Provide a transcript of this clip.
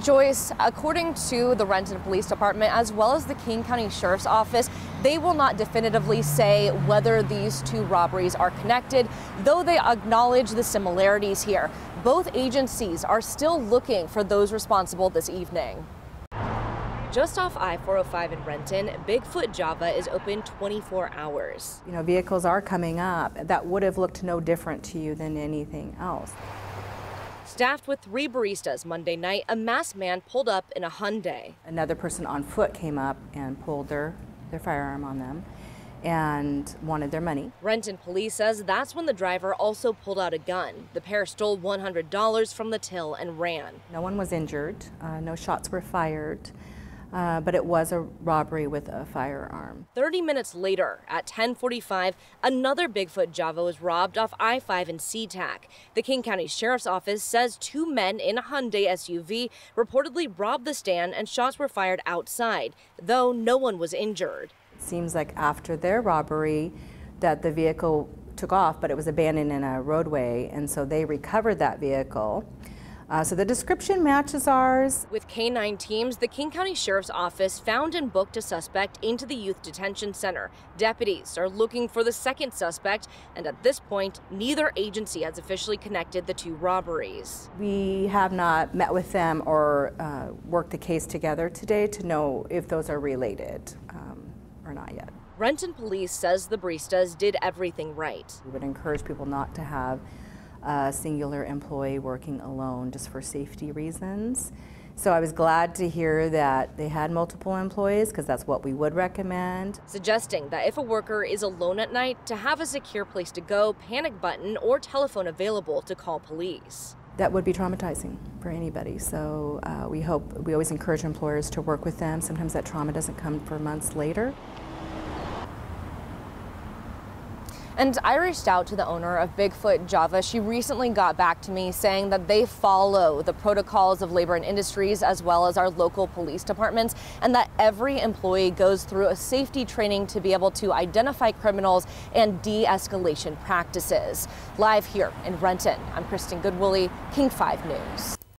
Joyce, according to the Renton Police Department, as well as the King County Sheriff's Office, they will not definitively say whether these two robberies are connected, though they acknowledge the similarities here. Both agencies are still looking for those responsible this evening. Just off I-405 in Renton, Bigfoot Java is open 24 hours. You know, vehicles are coming up that would have looked no different to you than anything else. Staffed with 3 baristas Monday night, a masked man pulled up in a Hyundai. Another person on foot came up and pulled their firearm on them and wanted their money. Renton police says that's when the driver also pulled out a gun. The pair stole $100 from the till and ran. No one was injured, no shots were fired, but it was a robbery with a firearm. 30 minutes later, at 10:45, another Bigfoot Java was robbed off I-5 in SeaTac. The King County Sheriff's Office says 2 men in a Hyundai SUV reportedly robbed the stand and shots were fired outside, though no one was injured. It seems like after their robbery that the vehicle took off, but it was abandoned in a roadway, and so they recovered that vehicle. So the description matches ours. With K-9 teams, the King County Sheriff's Office found and booked a suspect into the Youth Detention Center. Deputies are looking for the second suspect, and at this point, neither agency has officially connected the two robberies. We have not met with them or worked the case together today to know if those are related or not yet. Renton Police says the baristas did everything right. We would encourage people not to have a singular employee working alone just for safety reasons. So I was glad to hear that they had multiple employees, because that's what we would recommend. Suggesting that if a worker is alone at night, to have a secure place to go, panic button, or telephone available to call police. That would be traumatizing for anybody. So we always encourage employers to work with them. Sometimes that trauma doesn't come for months later. And I reached out to the owner of Bigfoot Java. She recently got back to me saying that they follow the protocols of Labor and Industries as well as our local police departments, and that every employee goes through a safety training to be able to identify criminals and de-escalation practices. Live here in Renton, I'm Kristen Goodwillie, King 5 News.